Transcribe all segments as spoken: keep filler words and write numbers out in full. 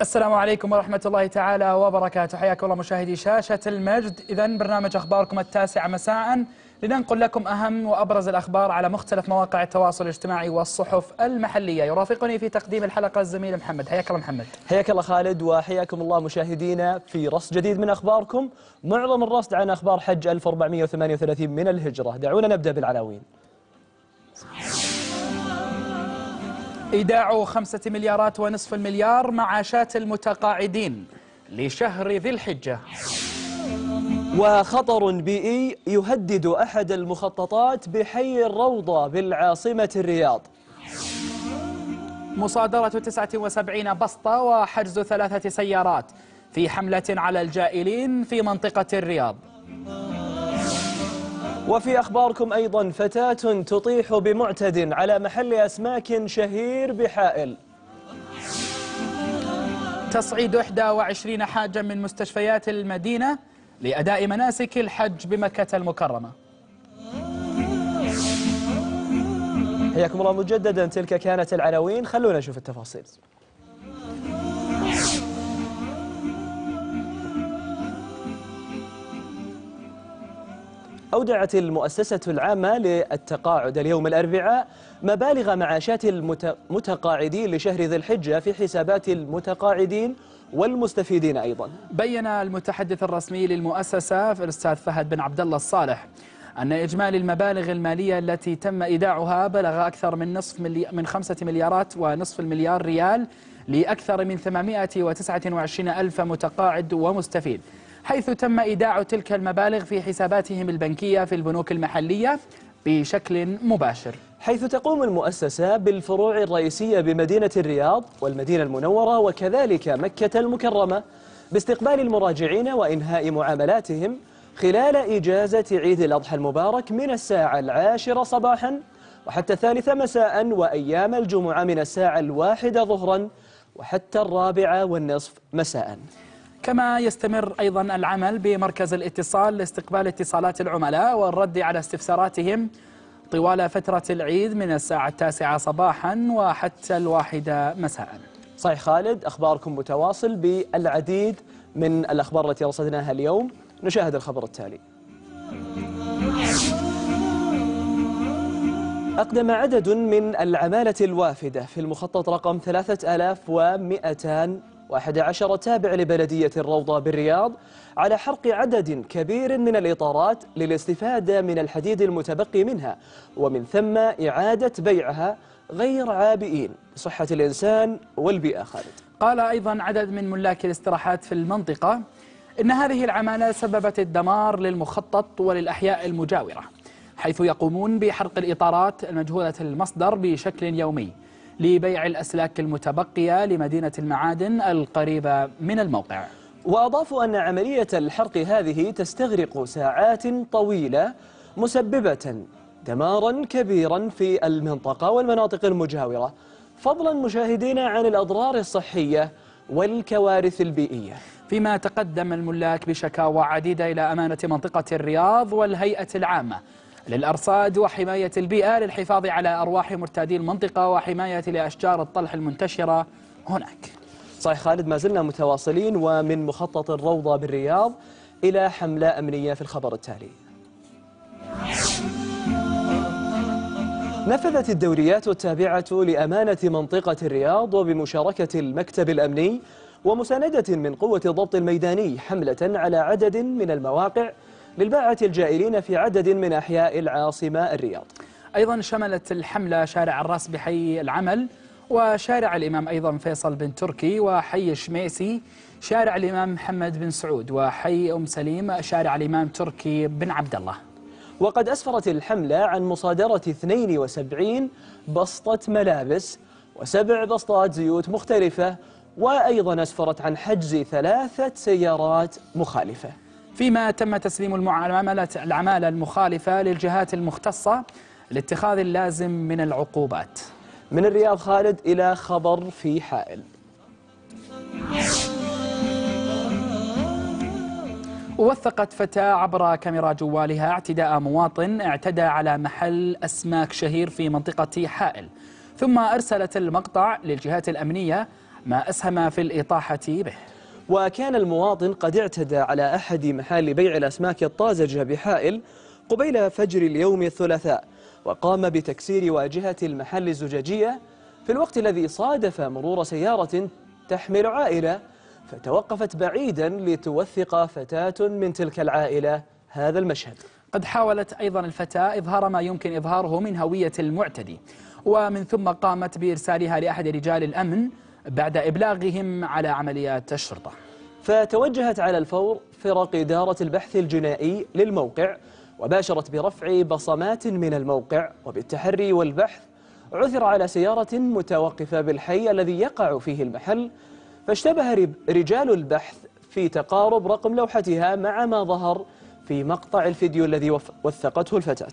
السلام عليكم ورحمة الله تعالى وبركاته، حياكم الله مشاهدي شاشة المجد. إذن برنامج أخباركم التاسعة مساءً لننقل لكم أهم وأبرز الأخبار على مختلف مواقع التواصل الاجتماعي والصحف المحلية. يرافقني في تقديم الحلقة الزميل محمد. حياك الله محمد. حياك الله خالد وحياكم الله مشاهدينا في رصد جديد من أخباركم، معظم الرصد عن أخبار حج ألف وأربعمئة وثمانية وثلاثين من الهجرة. دعونا نبدأ بالعناوين. إيداع خمسة مليارات ونصف المليار معاشات المتقاعدين لشهر ذي الحجة. وخطر بيئي يهدد أحد المخططات بحي الروضة بالعاصمة الرياض. مصادرة تسعة وسبعين بسطة وحجز ثلاثة سيارات في حملة على الجائلين في منطقة الرياض. وفي أخباركم أيضا، فتاة تطيح بمعتد على محل أسماك شهير بحائل. تصعيد إحدى وعشرين حاجة من مستشفيات المدينة لأداء مناسك الحج بمكة المكرمة. حياكم الله مجددا، تلك كانت العناوين، خلونا نشوف التفاصيل. أودعت المؤسسة العامة للتقاعد اليوم الأربعاء مبالغ معاشات المتقاعدين لشهر ذي الحجة في حسابات المتقاعدين والمستفيدين أيضا. بيّن المتحدث الرسمي للمؤسسة الأستاذ فهد بن عبد الله الصالح أن إجمالي المبالغ المالية التي تم إيداعها بلغ أكثر من نصف من خمسة مليارات ونصف المليار ريال لأكثر من ثمانمئة وتسعة وعشرين ألف متقاعد ومستفيد، حيث تم إيداع تلك المبالغ في حساباتهم البنكية في البنوك المحلية بشكل مباشر. حيث تقوم المؤسسة بالفروع الرئيسية بمدينة الرياض والمدينة المنورة وكذلك مكة المكرمة باستقبال المراجعين وإنهاء معاملاتهم خلال إجازة عيد الأضحى المبارك من الساعة العاشرة صباحا وحتى الثالثة مساء، وأيام الجمعة من الساعة الواحدة ظهرا وحتى الرابعة والنصف مساء. كما يستمر أيضا العمل بمركز الاتصال لاستقبال اتصالات العملاء والرد على استفساراتهم طوال فترة العيد من الساعة التاسعة صباحا وحتى الواحدة مساء. صحيح خالد، أخباركم متواصل بالعديد من الأخبار التي رصدناها اليوم. نشاهد الخبر التالي. أقدم عدد من العمالة الوافدة في المخطط رقم ثلاثة آلاف ومئتين وأحد عشر تابع لبلدية الروضة بالرياض على حرق عدد كبير من الإطارات للاستفادة من الحديد المتبقي منها ومن ثم إعادة بيعها غير عابئين بصحة الإنسان والبيئة. خالد، قال أيضا عدد من ملاك الاستراحات في المنطقة إن هذه العمالة سببت الدمار للمخطط وللأحياء المجاورة، حيث يقومون بحرق الإطارات المجهولة المصدر بشكل يومي لبيع الأسلاك المتبقية لمدينة المعادن القريبة من الموقع. وأضافوا أن عملية الحرق هذه تستغرق ساعات طويلة مسببة دمارا كبيرا في المنطقة والمناطق المجاورة، فضلا مشاهدينا عن الأضرار الصحية والكوارث البيئية. فيما تقدم الملاك بشكاوى عديدة إلى أمانة منطقة الرياض والهيئة العامة للأرصاد وحماية البيئة للحفاظ على أرواح مرتادي المنطقة وحماية لأشجار الطلح المنتشرة هناك. صحيح خالد، ما زلنا متواصلين ومن مخطط الروضة بالرياض إلى حملة أمنية في الخبر التالي. نفذت الدوريات التابعة لأمانة منطقة الرياض وبمشاركة المكتب الأمني ومساندة من قوة الضبط الميداني حملة على عدد من المواقع للباعة الجائلين في عدد من أحياء العاصمة الرياض. أيضا شملت الحملة شارع الراس بحي العمل وشارع الإمام أيضا فيصل بن تركي وحي الشميسي شارع الإمام محمد بن سعود وحي أم سليم شارع الإمام تركي بن عبد الله. وقد أسفرت الحملة عن مصادرة اثنين وسبعين بسطة ملابس وسبع بسطات زيوت مختلفة، وأيضا أسفرت عن حجز ثلاثة سيارات مخالفة. فيما تم تسليم العمالة المخالفة للجهات المختصة لاتخاذ اللازم من العقوبات. من الرياض خالد إلى خبر في حائل. ووثقت فتاة عبر كاميرا جوالها اعتداء مواطن اعتدى على محل أسماك شهير في منطقة حائل، ثم أرسلت المقطع للجهات الأمنية ما أسهم في الإطاحة به. وكان المواطن قد اعتدى على أحد محال بيع الأسماك الطازجة بحائل قبيل فجر اليوم الثلاثاء، وقام بتكسير واجهة المحل الزجاجية في الوقت الذي صادف مرور سيارة تحمل عائلة، فتوقفت بعيدا لتوثق فتاة من تلك العائلة هذا المشهد. قد حاولت أيضا الفتاة إظهار ما يمكن إظهاره من هوية المعتدي، ومن ثم قامت بإرسالها لأحد رجال الأمن بعد إبلاغهم على عمليات الشرطة. فتوجهت على الفور فرق إدارة البحث الجنائي للموقع، وباشرت برفع بصمات من الموقع، وبالتحري والبحث عثر على سيارة متوقفة بالحي الذي يقع فيه المحل، فاشتبه رجال البحث في تقارب رقم لوحتها مع ما ظهر في مقطع الفيديو الذي وثقته الفتاة.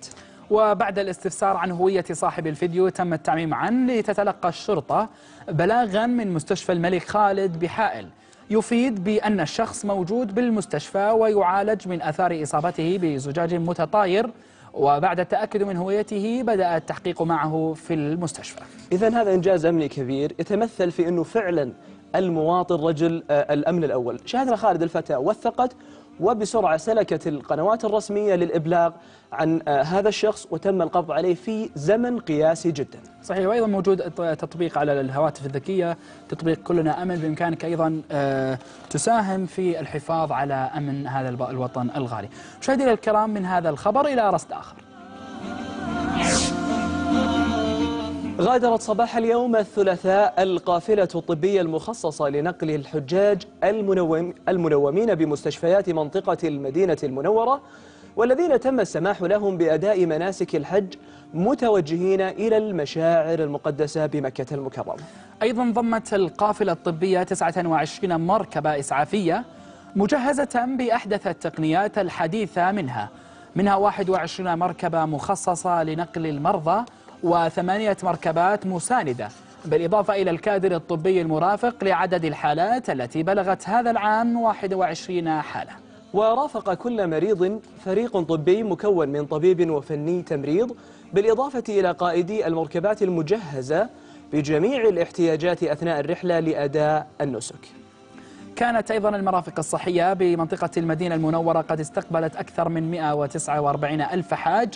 وبعد الاستفسار عن هوية صاحب الفيديو تم التعميم عنه لتتلقى الشرطة بلاغا من مستشفى الملك خالد بحائل يفيد بأن الشخص موجود بالمستشفى ويعالج من أثار إصابته بزجاج متطاير، وبعد التأكد من هويته بدأ التحقيق معه في المستشفى. إذن هذا إنجاز أمني كبير يتمثل في أنه فعلا المواطن رجل الأمن الأول. شاهدنا خالد الفتاة وثقت وبسرعة سلكت القنوات الرسمية للإبلاغ عن هذا الشخص، وتم القبض عليه في زمن قياسي جدا. صحيح. وأيضا موجود تطبيق على الهواتف الذكية، تطبيق كلنا أمن، بإمكانك أيضا تساهم في الحفاظ على أمن هذا الوطن الغالي. مشاهدينا الكرام، من هذا الخبر إلى رصد آخر. غادرت صباح اليوم الثلاثاء القافلة الطبية المخصصة لنقل الحجاج المنومين بمستشفيات منطقة المدينة المنورة والذين تم السماح لهم بأداء مناسك الحج متوجهين إلى المشاعر المقدسة بمكة المكرمة. أيضا ضمت القافلة الطبية تسعة وعشرين مركبة إسعافية مجهزة بأحدث التقنيات الحديثة، منها منها واحد وعشرين مركبة مخصصة لنقل المرضى وثمانية مركبات مساندة، بالإضافة إلى الكادر الطبي المرافق لعدد الحالات التي بلغت هذا العام واحد وعشرين حالة. ورافق كل مريض فريق طبي مكون من طبيب وفني تمريض، بالإضافة إلى قائدي المركبات المجهزة بجميع الاحتياجات أثناء الرحلة لأداء النسك. كانت أيضا المرافق الصحية بمنطقة المدينة المنورة قد استقبلت أكثر من مئة وتسعة وأربعين ألف حاج،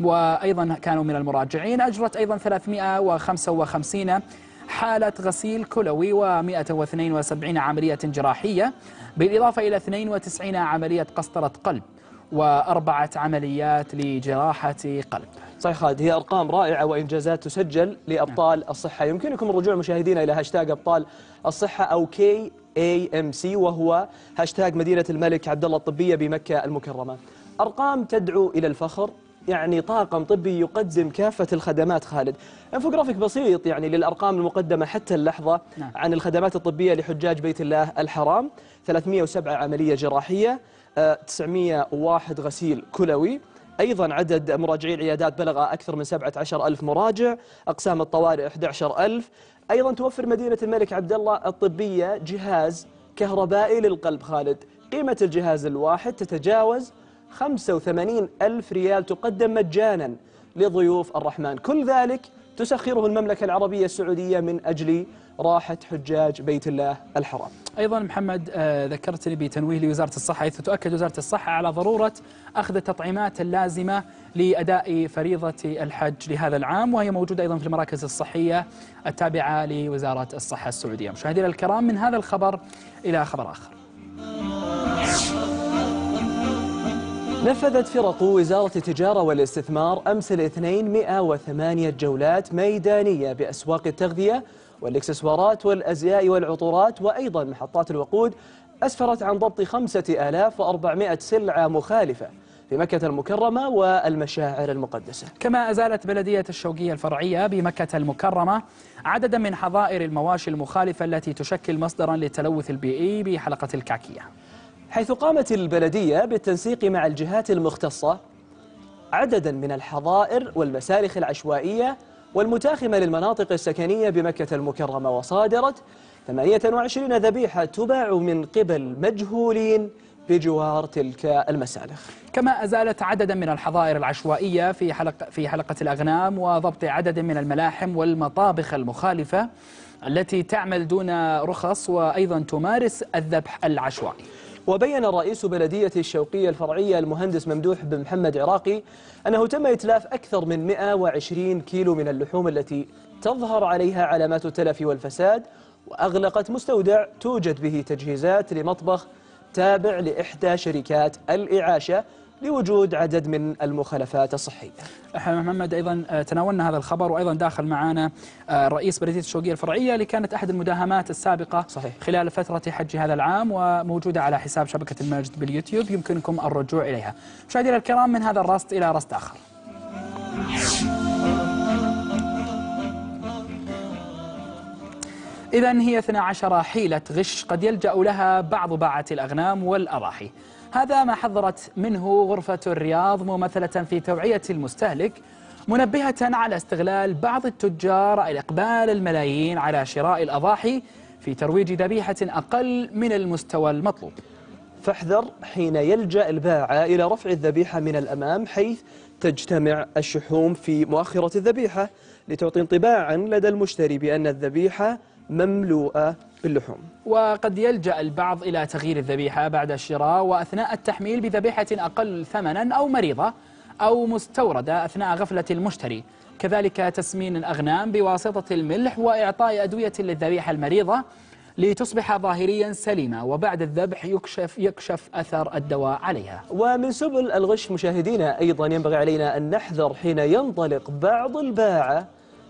وأيضا كانوا من المراجعين. أجرت أيضا ثلاثمئة وخمسة وخمسين حالة غسيل كلوي ومئة واثنين وسبعين عملية جراحية، بالإضافة إلى اثنين وتسعين عملية قسطرة قلب وأربعة عمليات لجراحة قلب. صحيح خالد، هي أرقام رائعة وإنجازات تسجل لأبطال الصحة. يمكنكم الرجوع مشاهدينا إلى هاشتاج أبطال الصحة أو كي إيه إم سي، وهو هاشتاج مدينة الملك عبد الله الطبية بمكة المكرمة. أرقام تدعو إلى الفخر، يعني طاقم طبي يقدم كافة الخدمات. خالد، انفوجرافيك بسيط يعني للأرقام المقدمة حتى اللحظة عن الخدمات الطبية لحجاج بيت الله الحرام: ثلاثمئة وسبعة عملية جراحية، تسعمئة وواحد غسيل كلوي. أيضا عدد مراجعي العيادات بلغ أكثر من سبعة عشر ألف مراجع، أقسام الطوارئ أحد عشر ألف. أيضا توفر مدينة الملك عبد الله الطبية جهاز كهربائي للقلب. خالد، قيمة الجهاز الواحد تتجاوز خمسة وثمانين ألف ريال، تقدم مجانا لضيوف الرحمن. كل ذلك تسخره المملكة العربية السعودية من أجل راحة حجاج بيت الله الحرام. أيضا محمد، ذكرتني بتنويه لوزارة الصحة، حيث تؤكد وزارة الصحة على ضرورة أخذ التطعيمات اللازمة لأداء فريضة الحج لهذا العام، وهي موجودة أيضا في المراكز الصحية التابعة لوزارة الصحة السعودية. مشاهدينا الكرام، من هذا الخبر إلى خبر آخر. نفذت فرق وزارة التجارة والاستثمار أمس الاثنين مئة وثمانية جولات ميدانية بأسواق التغذية والإكسسوارات والأزياء والعطورات وأيضا محطات الوقود أسفرت عن ضبط خمسة آلاف وأربعمائة سلعة مخالفة في مكة المكرمة والمشاعر المقدسة. كما أزالت بلدية الشوقية الفرعية بمكة المكرمة عددا من حظائر المواشي المخالفة التي تشكل مصدرا للتلوث البيئي بحلقة الكعكية، حيث قامت البلدية بالتنسيق مع الجهات المختصة عددا من الحظائر والمسالخ العشوائية والمتاخمة للمناطق السكنية بمكة المكرمة، وصادرت ثمانية وعشرين ذبيحة تباع من قبل مجهولين بجوار تلك المسالخ. كما أزالت عددا من الحظائر العشوائية في حلقة في حلقة الأغنام وضبط عدد من الملاحم والمطابخ المخالفة التي تعمل دون رخص وأيضا تمارس الذبح العشوائي. وبين رئيس بلدية الشوقية الفرعية المهندس ممدوح بن محمد عراقي أنه تم إتلاف أكثر من مئة وعشرين كيلو من اللحوم التي تظهر عليها علامات التلف والفساد، وأغلقت مستودع توجد به تجهيزات لمطبخ تابع لإحدى شركات الإعاشة لوجود عدد من المخالفات الصحية. محمد أيضا تناولنا هذا الخبر، وأيضا داخل معنا رئيس بلدية الشوقية الفرعية اللي كانت أحد المداهمات السابقة صحيح. خلال فترة حج هذا العام، وموجودة على حساب شبكة المجد باليوتيوب، يمكنكم الرجوع إليها. مشاهدينا الكرام، من هذا الرصد إلى رصد آخر. إذن هي اثنتي عشرة حيلة غش قد يلجأ لها بعض باعة الأغنام والأضاحي. هذا ما حذرت منه غرفة الرياض ممثلة في توعية المستهلك، منبهة على استغلال بعض التجار الإقبال الملايين على شراء الأضاحي في ترويج ذبيحة أقل من المستوى المطلوب. فاحذر حين يلجأ الباعة إلى رفع الذبيحة من الأمام حيث تجتمع الشحوم في مؤخرة الذبيحة، لتعطي انطباعا لدى المشتري بأن الذبيحة مملوءة باللحوم. وقد يلجأ البعض إلى تغيير الذبيحة بعد الشراء وأثناء التحميل بذبيحة أقل ثمنا أو مريضة أو مستوردة أثناء غفلة المشتري. كذلك تسمين الأغنام بواسطة الملح وإعطاء أدوية للذبيحة المريضة لتصبح ظاهريا سليمة، وبعد الذبح يكشف يكشف أثر الدواء عليها. ومن سبل الغش مشاهدينا أيضا ينبغي علينا أن نحذر حين ينطلق بعض الباعة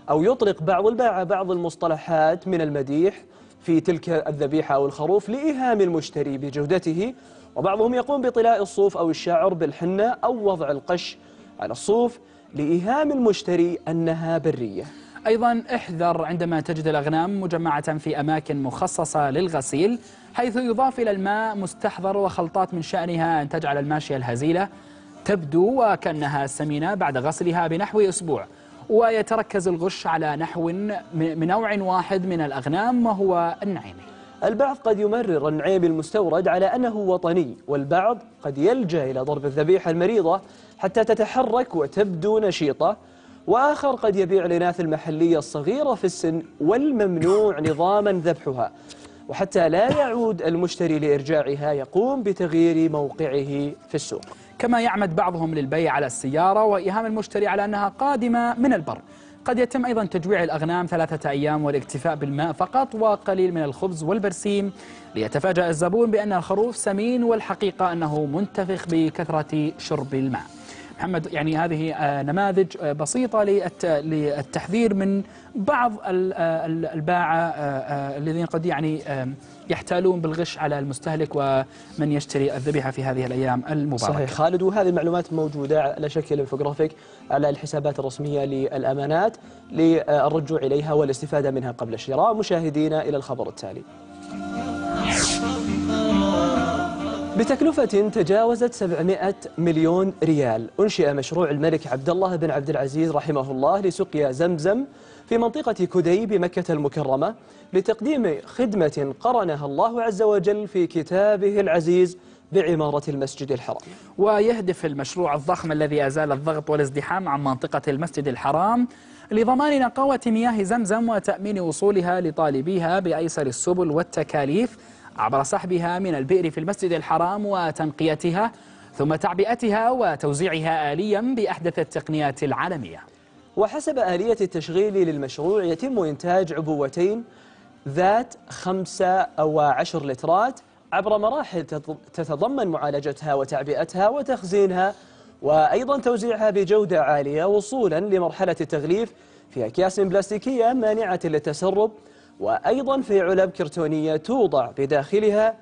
أو يطلق بعض الباعة بعض المصطلحات من المديح في تلك الذبيحة أو الخروف لإيهام المشتري بجودته، وبعضهم يقوم بطلاء الصوف أو الشعر بالحنة أو وضع القش على الصوف لإيهام المشتري أنها برية. أيضا احذر عندما تجد الأغنام مجمعة في أماكن مخصصة للغسيل، حيث يضاف إلى الماء مستحضر وخلطات من شأنها أن تجعل الماشية الهزيلة تبدو وكأنها سمينة بعد غسلها بنحو أسبوع. ويتركز الغش على نحو من نوع واحد من الأغنام وهو النعيمي. البعض قد يمرر النعيمي المستورد على أنه وطني، والبعض قد يلجأ إلى ضرب الذبيحة المريضة حتى تتحرك وتبدو نشيطة، وآخر قد يبيع الإناث المحلية الصغيرة في السن والممنوع نظاما ذبحها، وحتى لا يعود المشتري لإرجاعها يقوم بتغيير موقعه في السوق. كما يعمد بعضهم للبيع على السيارة وإيهام المشتري على أنها قادمة من البر. قد يتم أيضا تجويع الأغنام ثلاثة أيام والاكتفاء بالماء فقط وقليل من الخبز والبرسيم، ليتفاجأ الزبون بأن الخروف سمين والحقيقة أنه منتفخ بكثرة شرب الماء. محمد، يعني هذه نماذج بسيطة للتحذير من بعض الباعة الذين قد يعني يحتالون بالغش على المستهلك ومن يشتري الذبيحة في هذه الأيام المباركة. صحيح خالد، وهذه المعلومات موجودة على شكل انفوجرافيك على الحسابات الرسمية للأمانات للرجوع إليها والاستفادة منها قبل الشراء. مشاهدينا إلى الخبر التالي. بتكلفة تجاوزت سبعمائة مليون ريال أنشئ مشروع الملك عبد الله بن عبد العزيز رحمه الله لسقيا زمزم في منطقة كدي بمكة المكرمة لتقديم خدمة قرنها الله عز وجل في كتابه العزيز بعمارة المسجد الحرام. ويهدف المشروع الضخم الذي أزال الضغط والازدحام عن منطقة المسجد الحرام لضمان نقاوة مياه زمزم وتأمين وصولها لطالبيها بأيسر السبل والتكاليف عبر سحبها من البئر في المسجد الحرام وتنقيتها ثم تعبئتها وتوزيعها آليا بأحدث التقنيات العالمية. وحسب آلية التشغيل للمشروع يتم إنتاج عبوتين ذات خمسة أو عشر لترات عبر مراحل تتضمن معالجتها وتعبئتها وتخزينها وأيضا توزيعها بجودة عالية، وصولا لمرحلة التغليف في أكياس بلاستيكية مانعة للتسرب وأيضا في علب كرتونية توضع بداخلها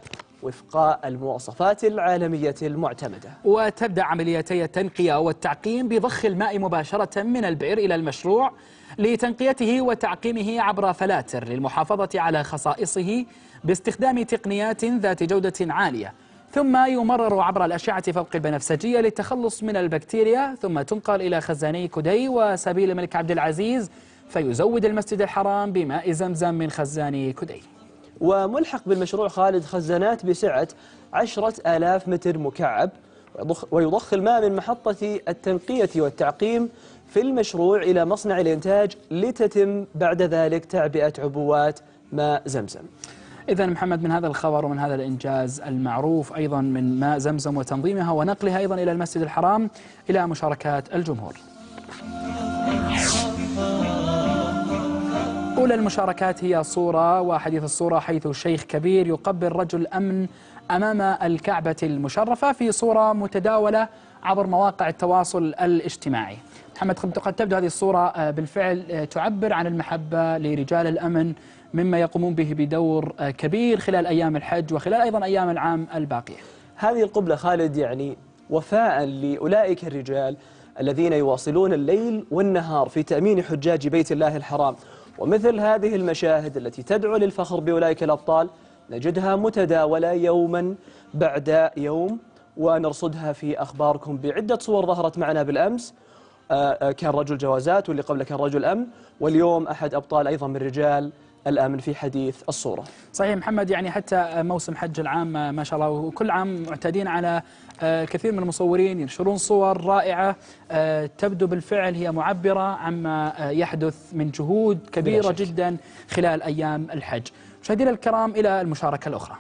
وفق المواصفات العالمية المعتمدة. وتبدأ عمليتي التنقية والتعقيم بضخ الماء مباشرة من البئر إلى المشروع لتنقيته وتعقيمه عبر فلاتر للمحافظة على خصائصه باستخدام تقنيات ذات جودة عالية، ثم يمرر عبر الأشعة فوق البنفسجية للتخلص من البكتيريا، ثم تنقل إلى خزاني كدي وسبيل الملك عبد العزيز، فيزود المسجد الحرام بماء زمزم من خزاني كدي. وملحق بالمشروع خالد خزانات بسعة عشرة آلاف متر مكعب، ويضخ الماء من محطة التنقية والتعقيم في المشروع إلى مصنع الإنتاج لتتم بعد ذلك تعبئة عبوات ماء زمزم. إذا محمد، من هذا الخبر ومن هذا الإنجاز المعروف أيضا من ماء زمزم وتنظيمها ونقلها أيضا إلى المسجد الحرام، إلى مشاركات الجمهور. أولى المشاركات هي صورة وحديث الصورة، حيث شيخ كبير يقبل رجل أمن أمام الكعبة المشرفة في صورة متداولة عبر مواقع التواصل الاجتماعي. محمد، قد تبدو هذه الصورة بالفعل تعبر عن المحبة لرجال الأمن مما يقومون به بدور كبير خلال أيام الحج وخلال أيضا أيام العام الباقية. هذه القبلة خالد يعني وفاء لأولئك الرجال الذين يواصلون الليل والنهار في تأمين حجاج بيت الله الحرام، ومثل هذه المشاهد التي تدعو للفخر بأولئك الأبطال نجدها متداولة يوما بعد يوم، ونرصدها في أخباركم بعدة صور ظهرت معنا بالأمس. كان رجل جوازات، واللي قبله كان رجل أمن، واليوم أحد أبطال أيضا من رجال الأمن في حديث الصورة. صحيح محمد، يعني حتى موسم حج العام ما شاء الله، وكل عام معتادين على كثير من المصورين ينشرون صور رائعة تبدو بالفعل هي معبرة عما يحدث من جهود كبيرة جدا خلال أيام الحج. مشاهدينا الكرام، إلى المشاركة الأخرى.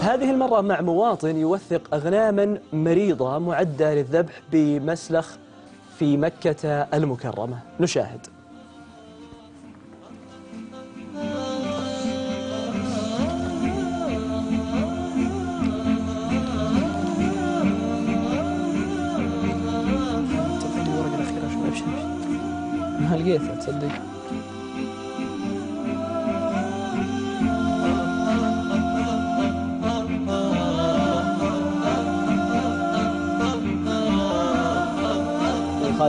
هذه المرة مع مواطن يوثق أغناما مريضة معدة للذبح بمسلخ في مكة المكرمة، نشاهد. ما لقيتها تصدق.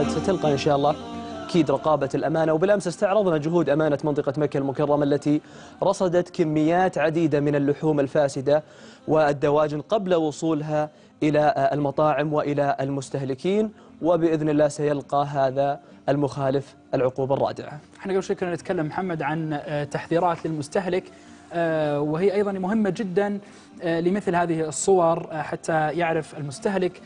ستلقى إن شاء الله أكيد رقابة الأمانة. وبالأمس استعرضنا جهود أمانة منطقة مكة المكرمة التي رصدت كميات عديدة من اللحوم الفاسدة والدواجن قبل وصولها إلى المطاعم وإلى المستهلكين، وبإذن الله سيلقى هذا المخالف العقوبة الرادعة. احنا قبل شوي كنا نتكلم محمد عن تحذيرات للمستهلك، وهي أيضا مهمة جدا لمثل هذه الصور حتى يعرف المستهلك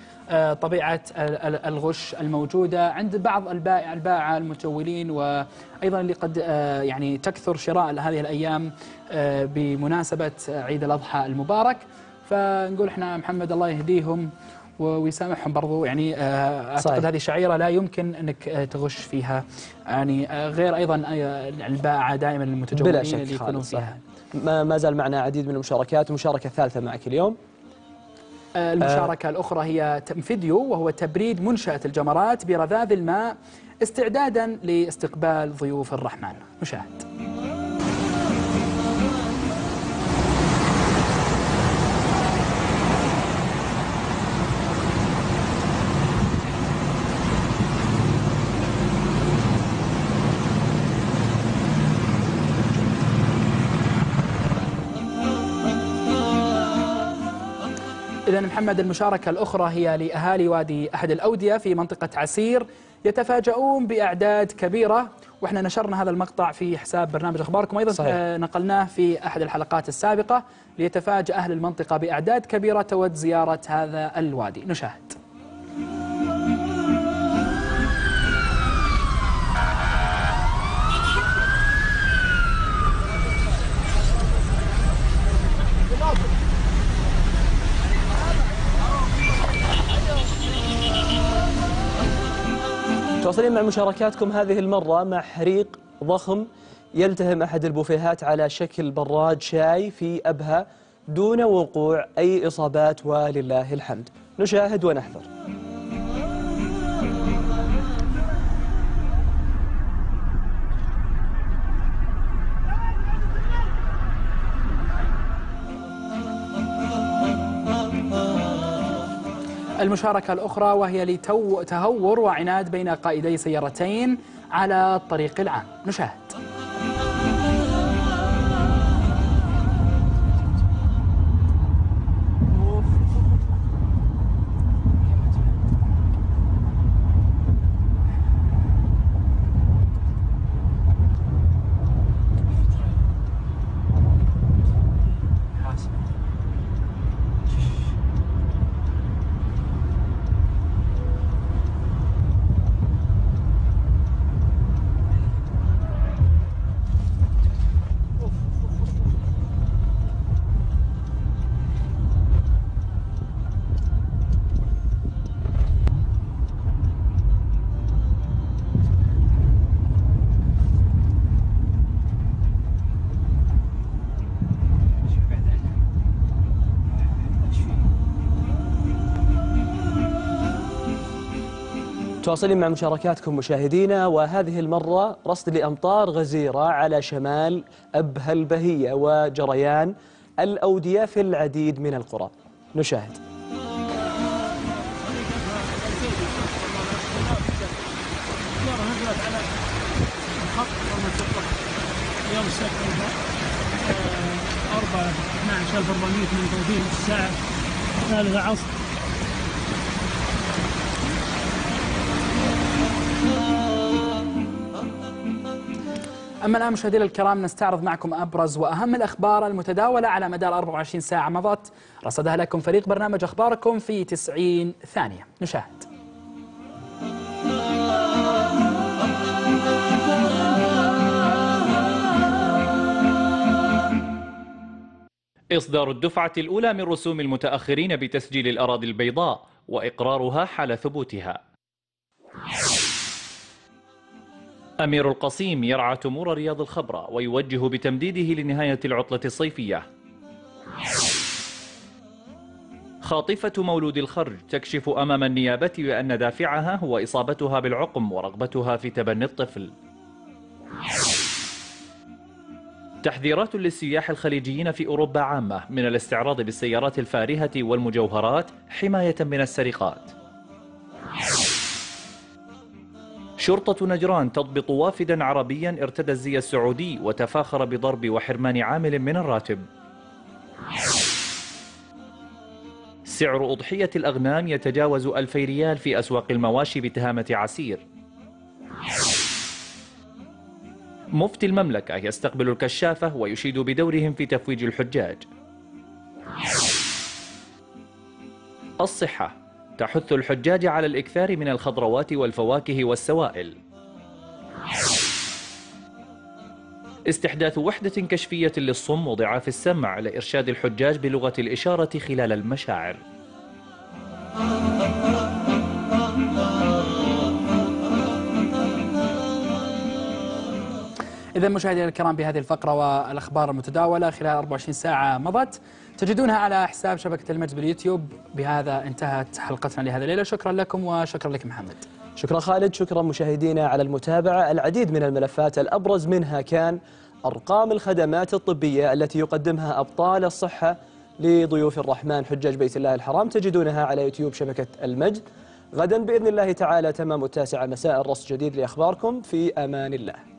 طبيعة الغش الموجودة عند بعض البائع الباعة المتجولين، وأيضا اللي قد يعني تكثر شراء هذه الأيام بمناسبة عيد الأضحى المبارك. فنقول احنا محمد الله يهديهم ويسامحهم برضو، يعني أعتقد هذه شعيرة لا يمكن أنك تغش فيها، يعني غير أيضا الباعة دائما المتجولين بلا شك اللي يكونون فيها. ما زال معنا عديد من المشاركات. المشاركة الثالثة معك اليوم. المشاركة الأخرى هي فيديو، وهو تبريد منشأة الجمرات برذاذ الماء استعدادا لاستقبال ضيوف الرحمن، نشاهد. إذا محمد، المشاركة الأخرى هي لأهالي وادي أحد الأودية في منطقة عسير، يتفاجؤون بأعداد كبيرة، وإحنا نشرنا هذا المقطع في حساب برنامج أخباركم أيضا. صحيح. نقلناه في أحد الحلقات السابقة، ليتفاجأ أهل المنطقة بأعداد كبيرة تود زيارة هذا الوادي، نشاهد. مواصلين مع مشاركاتكم، هذه المرة مع حريق ضخم يلتهم أحد البوفيهات على شكل براد شاي في أبها دون وقوع أي إصابات ولله الحمد، نشاهد ونحذر. المشاركة الأخرى وهي لتهور وعناد بين قائدي سيارتين على الطريق العام، نشاهد. مواصلين مع مشاركاتكم مشاهدينا، وهذه المرة رصد لأمطار غزيرة على شمال أبها البهية وجريان الأودية في العديد من القرى، نشاهد. يوم السبت أربعة اثناعش ألف وأربعمائة من توزيع الساعة الثالثة عصر. أما الآن مشاهدينا الكرام نستعرض معكم أبرز وأهم الأخبار المتداولة على مدار أربع وعشرين ساعة مضت، رصدها لكم فريق برنامج أخباركم في تسعين ثانية، نشاهد. إصدار الدفعة الأولى من رسوم المتأخرين بتسجيل الأراضي البيضاء وإقرارها حال ثبوتها. أمير القصيم يرعى تمور رياض الخضراء ويوجه بتمديده لنهاية العطلة الصيفية. خاطفة مولود الخرج تكشف أمام النيابة بأن دافعها هو إصابتها بالعقم ورغبتها في تبني الطفل. تحذيرات للسياح الخليجيين في أوروبا عامة من الاستعراض بالسيارات الفارهة والمجوهرات حماية من السرقات. شرطة نجران تضبط وافدا عربيا ارتدى الزي السعودي وتفاخر بضرب وحرمان عامل من الراتب. سعر أضحية الأغنام يتجاوز ألفي ريال في أسواق المواشي بتهامة عسير. مفتي المملكة يستقبل الكشافة ويشيد بدورهم في تفويج الحجاج. الصحة تحث الحجاج على الإكثار من الخضروات والفواكه والسوائل. استحداث وحدة كشفية للصم وضعاف السمع لإرشاد الحجاج بلغة الإشارة خلال المشاعر. إذا مشاهدينا الكرام بهذه الفقرة والأخبار المتداولة خلال أربع وعشرين ساعة مضت تجدونها على حساب شبكة المجد باليوتيوب. بهذا انتهت حلقتنا لهذا الليلة، شكرا لكم وشكرا لك محمد. شكرا خالد، شكرا مشاهدينا على المتابعة. العديد من الملفات الأبرز منها كان أرقام الخدمات الطبية التي يقدمها أبطال الصحة لضيوف الرحمن حجاج بيت الله الحرام، تجدونها على يوتيوب شبكة المجد. غدا بإذن الله تعالى تمام التاسعة مساء الرصد جديد لأخباركم، في أمان الله.